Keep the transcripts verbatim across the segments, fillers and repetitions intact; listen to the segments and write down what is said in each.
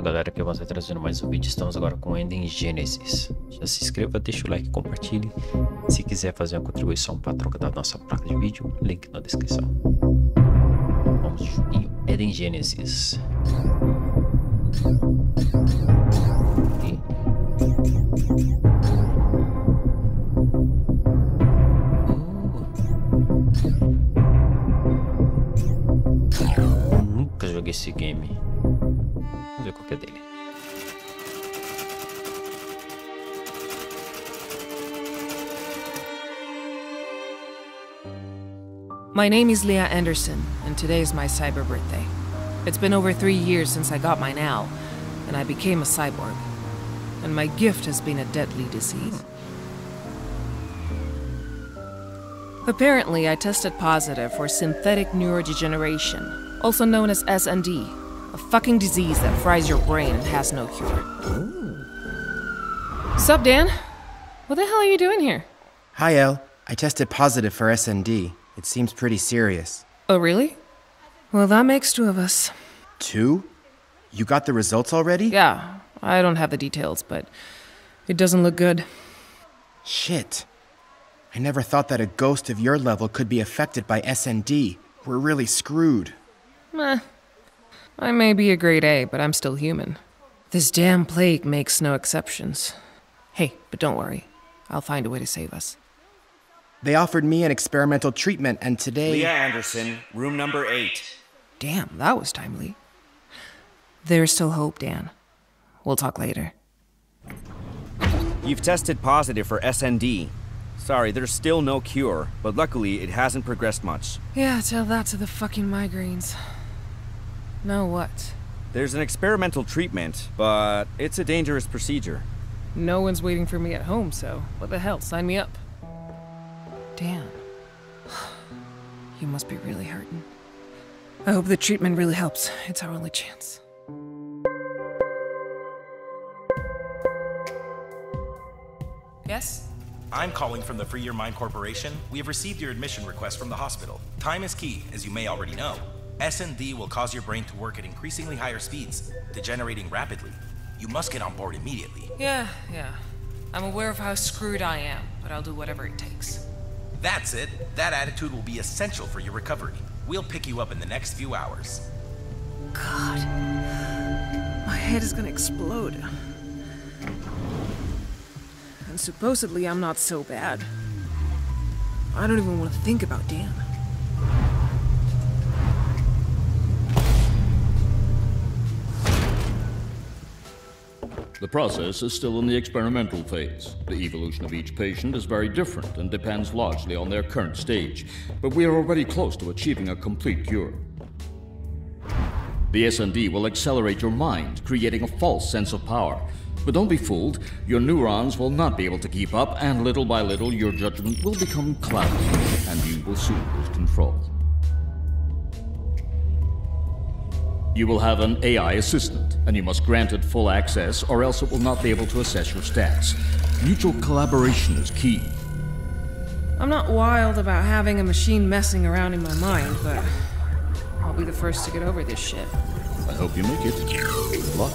Fala galera, aqui é o Matheus trazendo mais um vídeo. Estamos agora com Eden Genesis. Já se inscreva, deixa o like, compartilhe. Se quiser fazer uma contribuição para a troca da nossa placa de vídeo, link na descrição. Vamos em Eden Genesis. Eu nunca joguei esse game. Vamos ver qual que é dele. My name is Leah Anderson, and today is my cyber birthday. It's been over three years since I got my N A L, and I became a cyborg. And my gift has been a deadly disease. Apparently, I tested positive for synthetic neurodegeneration, also known as S N D. A fucking disease that fries your brain and has no cure. Ooh. Sup, Dan? What the hell are you doing here? Hi, El. I tested positive for S N D. It seems pretty serious. Oh, really? Well, that makes two of us. Two? You got the results already? Yeah. I don't have the details, but it doesn't look good. Shit. I never thought that a ghost of your level could be affected by S N D. We're really screwed. Meh. I may be a grade A, but I'm still human. This damn plague makes no exceptions. Hey, but don't worry. I'll find a way to save us. They offered me an experimental treatment, and today... Leah Anderson, room number eight. Damn, that was timely. There's still hope, Dan. We'll talk later. You've tested positive for S N D. Sorry, there's still no cure, but luckily it hasn't progressed much. Yeah, tell that to the fucking migraines. Now what? There's an experimental treatment, but it's a dangerous procedure. No one's waiting for me at home, so what the hell, sign me up. Dan, you must be really hurting. I hope the treatment really helps. It's our only chance. Yes? I'm calling from the Free Your Mind Corporation. We have received your admission request from the hospital. Time is key, as you may already know. S N D will cause your brain to work at increasingly higher speeds, degenerating rapidly. You must get on board immediately. Yeah, yeah. I'm aware of how screwed I am, but I'll do whatever it takes. That's it. That attitude will be essential for your recovery. We'll pick you up in the next few hours. God. My head is gonna explode. And supposedly I'm not so bad. I don't even want to think about Dan. The process is still in the experimental phase. The evolution of each patient is very different and depends largely on their current stage, but we are already close to achieving a complete cure. The S N D will accelerate your mind, creating a false sense of power. But don't be fooled, your neurons will not be able to keep up, and little by little your judgment will become cloudy, and you will soon lose control. You will have an A I assistant, and you must grant it full access, or else it will not be able to assess your stats. Mutual collaboration is key. I'm not wild about having a machine messing around in my mind, but I'll be the first to get over this shit. I hope you make it. Good luck.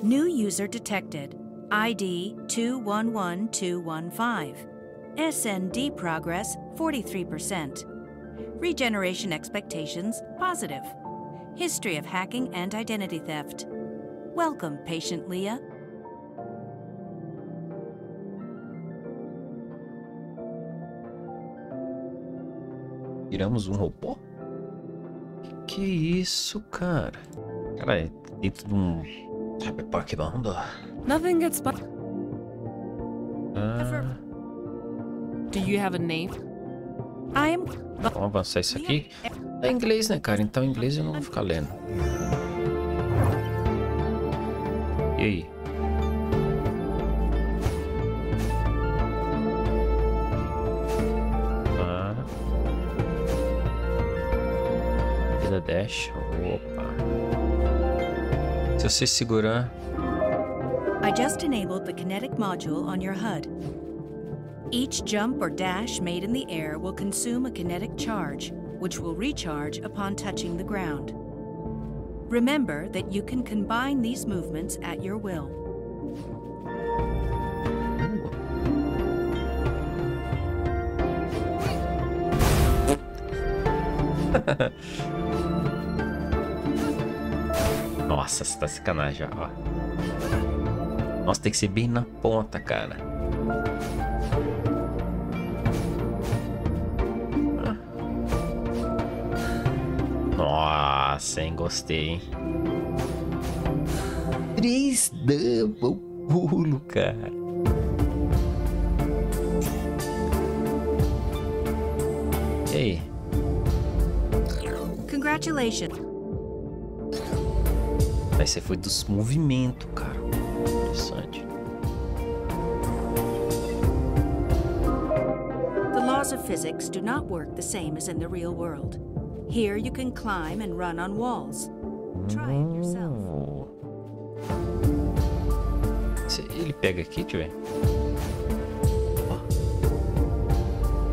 New user detected. I D two one one two one five. S N D progress forty-three percent. Regeneration expectations positive. History of hacking and identity theft. Welcome, patient Leah. Viramos um robô? Que isso, cara? Cara, é dentro de um... Sabe pra que banda? Nothing gets but. Ah. Do you have a name? I am. Vamos avançar isso aqui. É inglês, né, cara? Então em inglês eu não vou ficar lendo. E aí? Dash. Opa. Se você segurar... I just enabled the kinetic module on your H U D. Each jump or dash made in the air will consume a kinetic charge, which will recharge upon touching the ground. Remember that you can combine these movements at your will. Nossa, você tá sacanagem, ó. Nossa, tem que ser bem na ponta, cara. Nossa, hein, gostei, hein. Três double pulo, cara. E aí? Congratulations. Aí você foi dos movimentos, cara. Interessante. The laws of physics do not work the same as in the real world. Here you can climb and run on walls. Try it yourself. Ele pega aqui, deixa eu ver.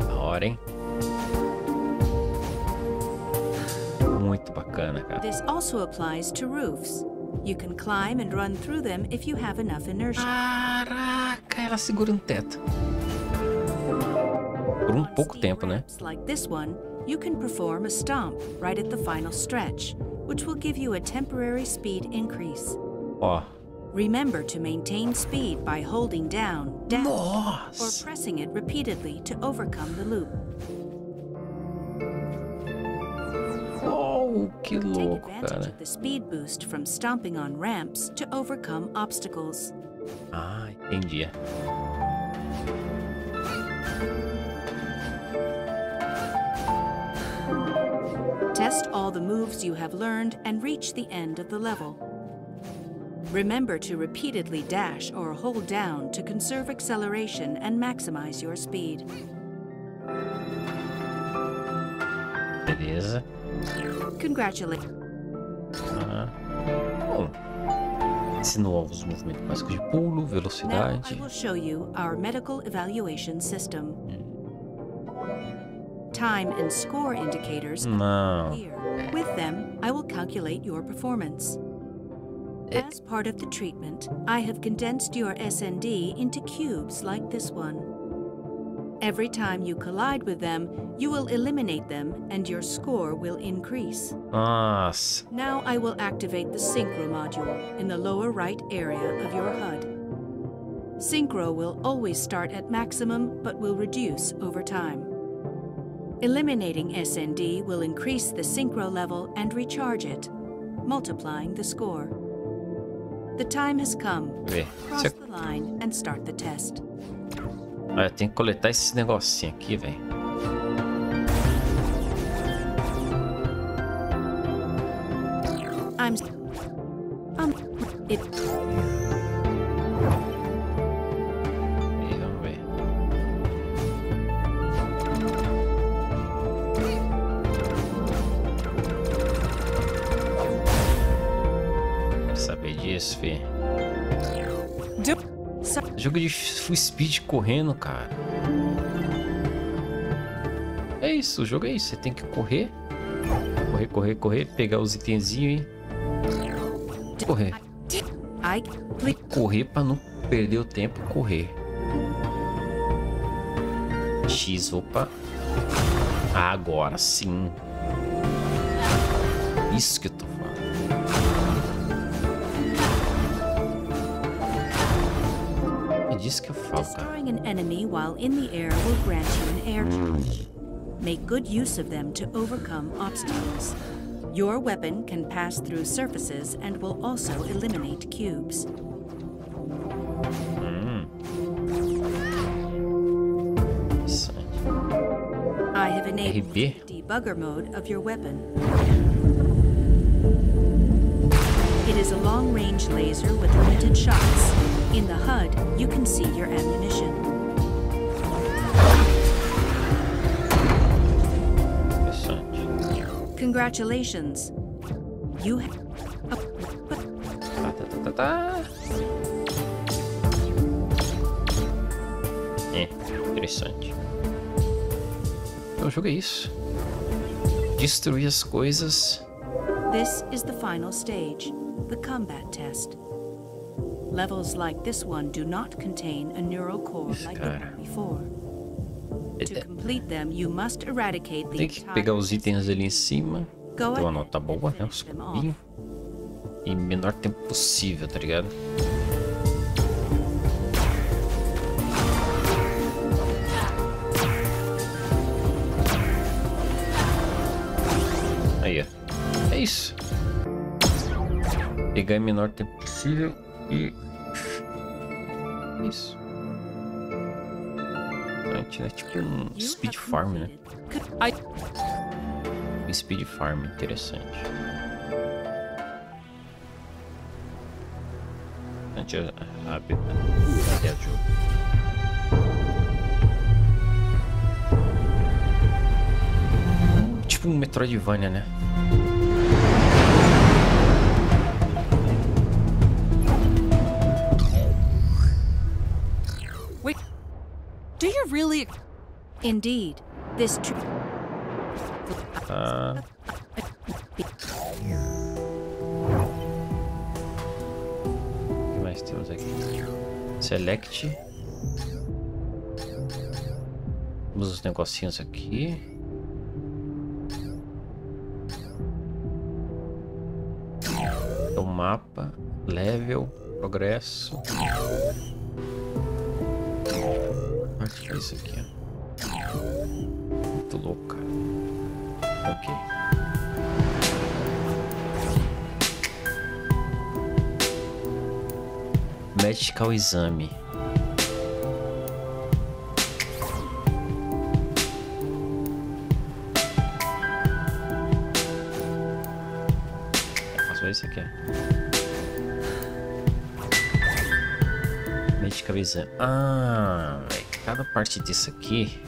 Ó. Da hora, hein? Muito bacana, cara. This also applies to roofs. You can climb and run through them if you have enough inertia. Caraca, ela segura no teto. Por um pouco tempo, né? Like this one, you can perform a stomp right at the final stretch, which will give you a temporary speed increase. Ó. Remember to maintain speed by holding down, down, or pressing it repeatedly to overcome the loop. Oh, que louco, cara. The speed boost from stomping on ramps to overcome obstacles. Ah, entendi. Test all the moves you have learned and reach the end of the level. Remember to repeatedly dash or hold down to conserve acceleration and maximize your speed. Beleza. Congratulations. Ah. Bom, ensinou os movimentos básicos de pulo, velocidade. Now I will show you our medical evaluation system. Time and score indicators are here. With them, I will calculate your performance. As part of the treatment, I have condensed your S N D into cubes like this one. Every time you collide with them, you will eliminate them and your score will increase. Nice. Now I will activate the Synchro module in the lower right area of your H U D. Synchro will always start at maximum but will reduce over time. Eliminating S N D will increase the Synchro level and recharge it, multiplying the score. The time has come. Vê. Cross the line and start the test. Ah, eu tenho que coletar esses negocinhos aqui, velho. I'm... I'm... It... Jogo de full speed correndo, cara. É isso, o jogo é isso. Você tem que correr. Correr, correr, correr. Pegar os itenzinhos e... correr. Correr pra não perder o tempo. Correr. X, opa. Agora sim. Isso que eu tô... que eu falo, cara. Hum. R B? It is a long-range laser with limited shots. In the H U D, you can see your ammunition. Interessante. Congratulations. You have... Tá, tá, tá, tá. É, interessante. Então o jogo é isso. Destruir as coisas. This is the final stage, the combat test. Levels like this one do not contain a neural core like the one before. To complete them, you must eradicate the entire... Tem que pegar os itens ali em cima. Então a nota boa, né? Os cubinhos. Em menor tempo possível, tá ligado? Aí, ó. É isso. Pegar em menor tempo possível e... Isso. É tipo um speed farm, né? Um speed farm, interessante. A gente abre até o jogo. Tipo um Metroidvania, né? Wait, do you really? Indeed, this trip. Ah. Temos aqui select, temos os negocinhos aqui, o então, mapa, level, progresso, acho que é isso aqui, ó. Muito louco, cara. Ok. Medical exame. Faço isso aqui. Medical exame. Ah, véio, cada parte disso aqui.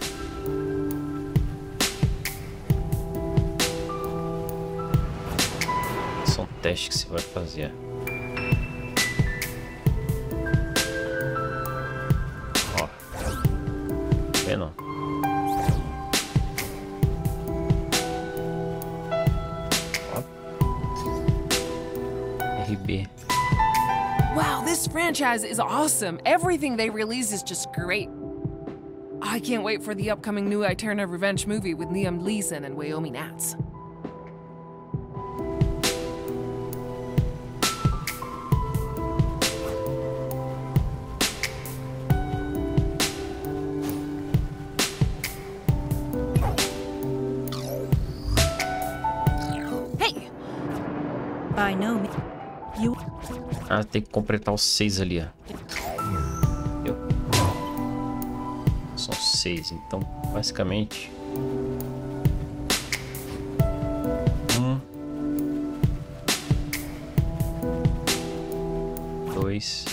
São testes que você vai fazer. Wow, this franchise is awesome. Everything they release is just great. I can't wait for the upcoming new Eternal Revenge movie with Liam Neeson and Naomi Watts. Hey! By no means. You... Ah, tem que completar os seis ali, ó. Entendeu? São seis, então basicamente um, dois,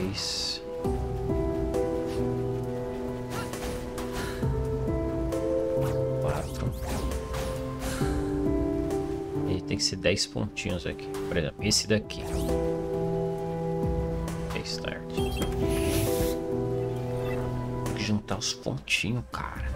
três. Tem que ser dez pontinhos aqui. Por exemplo, esse daqui. Start. Tem que juntar os pontinhos, cara.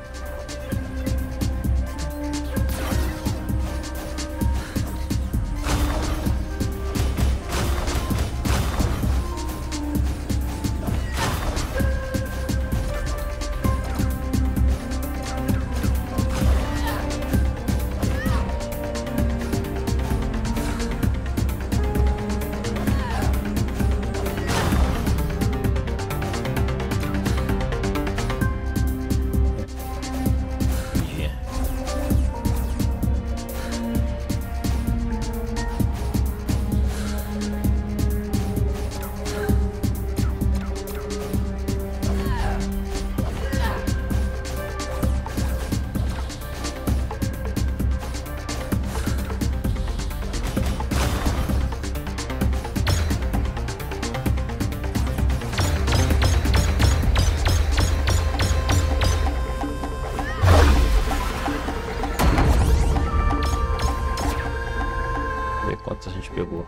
ver quantos a gente pegou.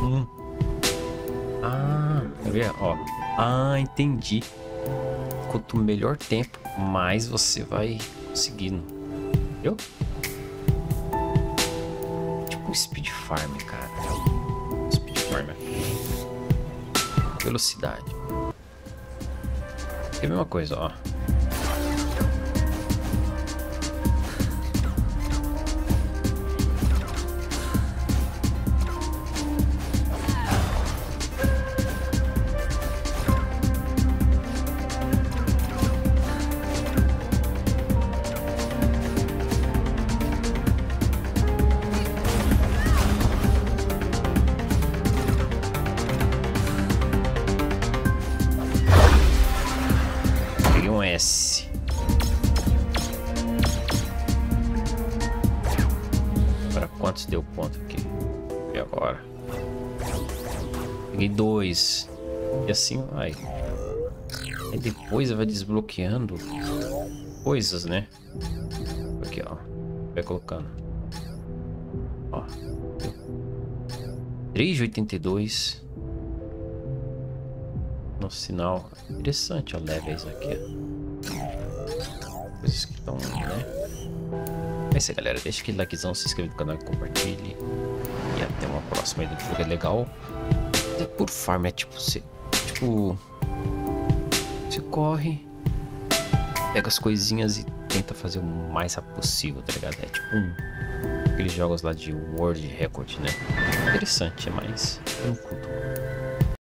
Hum. Ah, quer ver? Ó. Ah, entendi. Quanto melhor tempo, mais você vai conseguindo. Entendeu? Tipo speed farm, cara. Speed farm aqui. Velocidade. É a mesma coisa, ó. Assim vai. E depois vai desbloqueando coisas, né? Aqui, ó. Vai colocando. Ó. três de oitenta e dois. No sinal. Interessante, ó. Levels aqui, ó. Coisas que estão, né? É isso aí, galera. Deixa aquele likezão, se inscreve no canal e compartilhe. E até uma próxima aí do jogo. É legal. É por farm, é tipo... Você... Tipo, você corre, pega as coisinhas e tenta fazer o mais rápido possível, tá ligado? É tipo um, aqueles jogos lá de World Record, né? Interessante, é mais tranquilo.